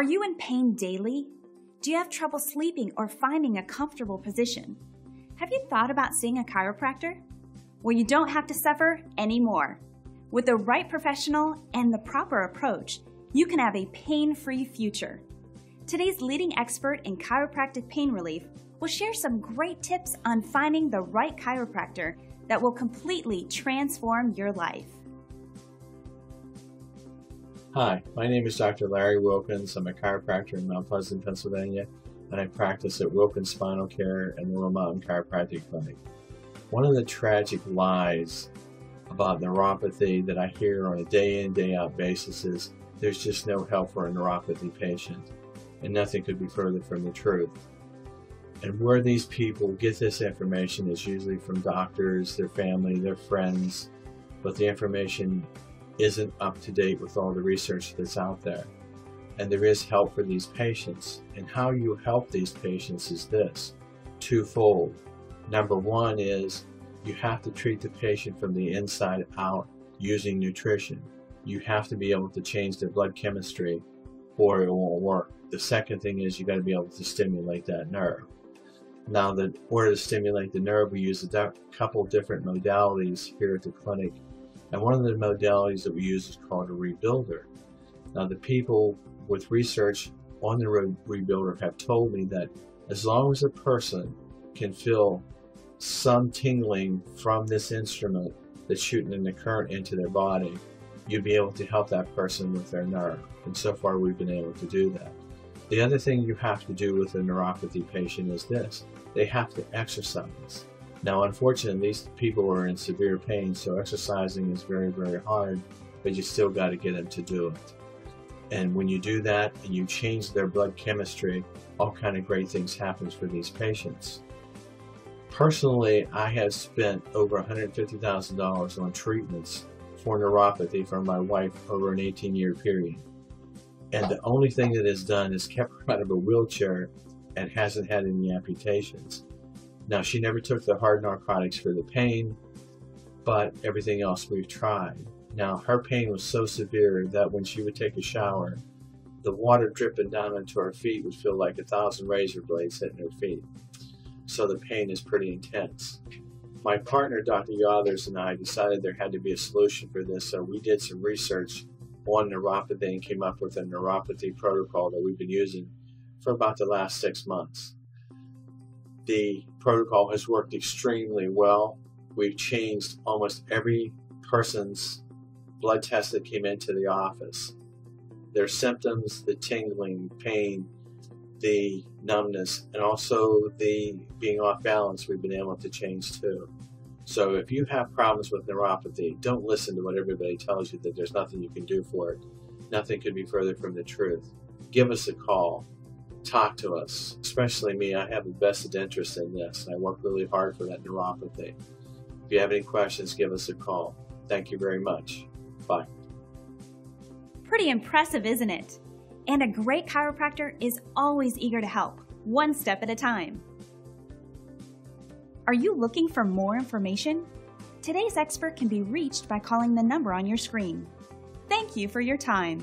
Are you in pain daily? Do you have trouble sleeping or finding a comfortable position? Have you thought about seeing a chiropractor? Well, you don't have to suffer anymore. With the right professional and the proper approach, you can have a pain-free future. Today's leading expert in chiropractic pain relief will share some great tips on finding the right chiropractor that will completely transform your life. Hi, my name is Dr. Larry Wilkins. I'm a chiropractor in Mount Pleasant, Pennsylvania, and I practice at Wilkins Spinal Care and the Wilmot Mountain Chiropractic Clinic. One of the tragic lies about neuropathy that I hear on a day-in, day-out basis is there's just no help for a neuropathy patient, and nothing could be further from the truth. And where these people get this information is usually from doctors, their family, their friends, but the information isn't up to date with all the research that's out there. And there is help for these patients. And how you help these patients is this, twofold. Number one is you have to treat the patient from the inside out using nutrition. You have to be able to change their blood chemistry or it won't work. The second thing is you got to be able to stimulate that nerve. Now, in order to stimulate the nerve, we use a couple different modalities here at the clinic. And one of the modalities that we use is called a rebuilder. Now, the people with research on the rebuilder have told me that as long as a person can feel some tingling from this instrument that's shooting in the current into their body, you'd be able to help that person with their nerve. And so far, we've been able to do that. The other thing you have to do with a neuropathy patient is this. They have to exercise. Now, unfortunately, these people are in severe pain, so exercising is very, very hard, but you still got to get them to do it. And when you do that and you change their blood chemistry, all kind of great things happens for these patients. Personally, I have spent over $150,000 on treatments for neuropathy from my wife over an 18-year period. And the only thing that it's done is kept her out of a wheelchair and hasn't had any amputations. Now, she never took the hard narcotics for the pain, but everything else we've tried. Now, her pain was so severe that when she would take a shower, the water dripping down onto her feet would feel like 1,000 razor blades hitting her feet. So the pain is pretty intense. My partner, Dr. Yothers, and I decided there had to be a solution for this, so we did some research on neuropathy and came up with a neuropathy protocol that we've been using for about the last 6 months. The protocol has worked extremely well. We've changed almost every person's blood test that came into the office. Their symptoms, the tingling, pain, the numbness, and also the being off balance, we've been able to change too. So if you have problems with neuropathy, don't listen to what everybody tells you that there's nothing you can do for it. Nothing could be further from the truth. Give us a call. Talk to us, especially me. I have a vested interest in this, and I work really hard for that neuropathy. If you have any questions, give us a call. Thank you very much. Bye. Pretty impressive, isn't it? And a great chiropractor is always eager to help, one step at a time. Are you looking for more information? Today's expert can be reached by calling the number on your screen. Thank you for your time.